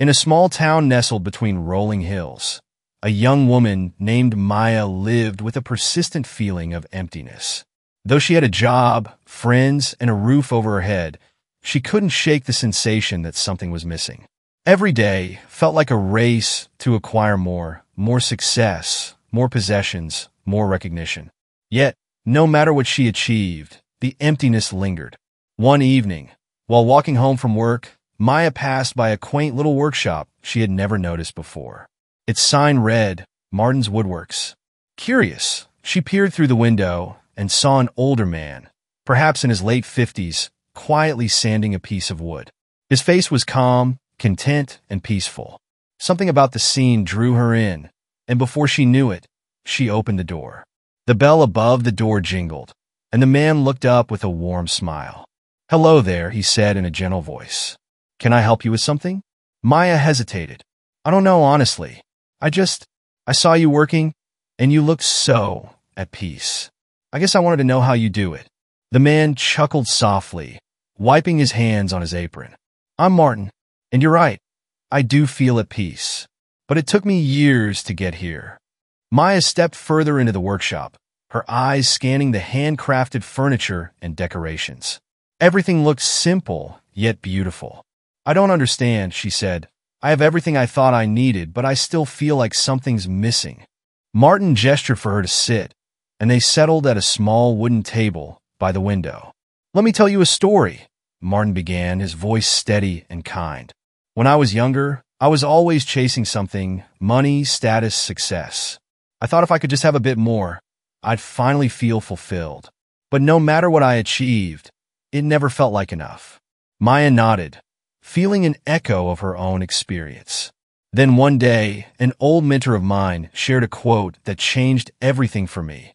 In a small town nestled between rolling hills, a young woman named Maya lived with a persistent feeling of emptiness. Though she had a job, friends, and a roof over her head, she couldn't shake the sensation that something was missing. Every day felt like a race to acquire more success, more possessions, more recognition. Yet, no matter what she achieved, the emptiness lingered. One evening, while walking home from work, Maya passed by a quaint little workshop she had never noticed before. Its sign read, Martin's Woodworks. Curious, she peered through the window and saw an older man, perhaps in his late 50s, quietly sanding a piece of wood. His face was calm, content, and peaceful. Something about the scene drew her in, and before she knew it, she opened the door. The bell above the door jingled, and the man looked up with a warm smile. "Hello there," he said in a gentle voice. "Can I help you with something?" Maya hesitated. "I don't know, honestly. I saw you working, and you looked so at peace. I guess I wanted to know how you do it." The man chuckled softly, wiping his hands on his apron. "I'm Martin, and you're right. I do feel at peace. But it took me years to get here." Maya stepped further into the workshop, her eyes scanning the handcrafted furniture and decorations. Everything looked simple, yet beautiful. "I don't understand," she said. "I have everything I thought I needed, but I still feel like something's missing." Martin gestured for her to sit, and they settled at a small wooden table by the window. "Let me tell you a story," Martin began, his voice steady and kind. "When I was younger, I was always chasing something: money, status, success. I thought if I could just have a bit more, I'd finally feel fulfilled. But no matter what I achieved, it never felt like enough." Maya nodded, feeling an echo of her own experience. "Then one day, an old mentor of mine shared a quote that changed everything for me,"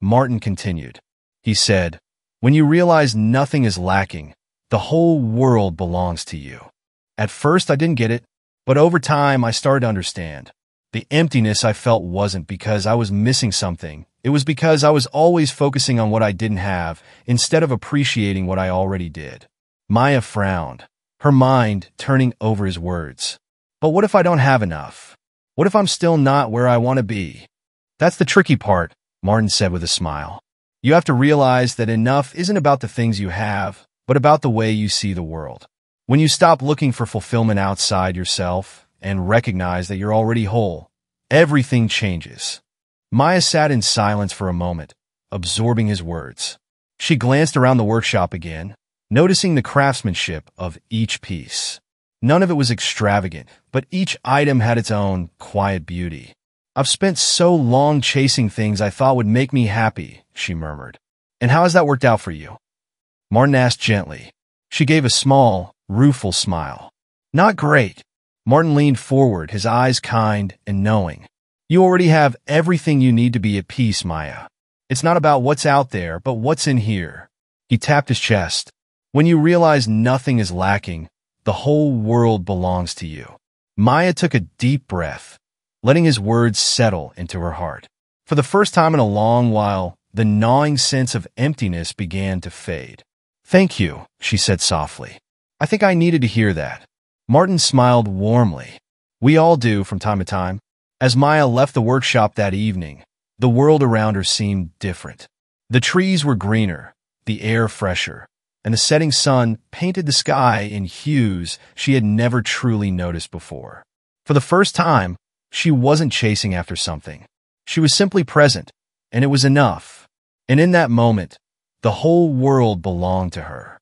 Martin continued. He said, "When you realize nothing is lacking, the whole world belongs to you." At first I didn't get it, but over time I started to understand. The emptiness I felt wasn't because I was missing something. It was because I was always focusing on what I didn't have instead of appreciating what I already did. Maya frowned, her mind turning over his words. "But what if I don't have enough? What if I'm still not where I want to be?" "That's the tricky part," Martin said with a smile. "You have to realize that enough isn't about the things you have, but about the way you see the world. When you stop looking for fulfillment outside yourself and recognize that you're already whole, everything changes." Maya sat in silence for a moment, absorbing his words. She glanced around the workshop again, noticing the craftsmanship of each piece. None of it was extravagant, but each item had its own quiet beauty. "I've spent so long chasing things I thought would make me happy," she murmured. "And how has that worked out for you?" Martin asked gently. She gave a small, rueful smile. "Not great." Martin leaned forward, his eyes kind and knowing. "You already have everything you need to be at peace, Maya. It's not about what's out there, but what's in here." He tapped his chest. "When you realize nothing is lacking, the whole world belongs to you." Maya took a deep breath, letting his words settle into her heart. For the first time in a long while, the gnawing sense of emptiness began to fade. "Thank you," she said softly. "I think I needed to hear that." Martin smiled warmly. "We all do from time to time." As Maya left the workshop that evening, the world around her seemed different. The trees were greener, the air fresher, and the setting sun painted the sky in hues she had never truly noticed before. For the first time, she wasn't chasing after something. She was simply present, and it was enough. And in that moment, the whole world belonged to her.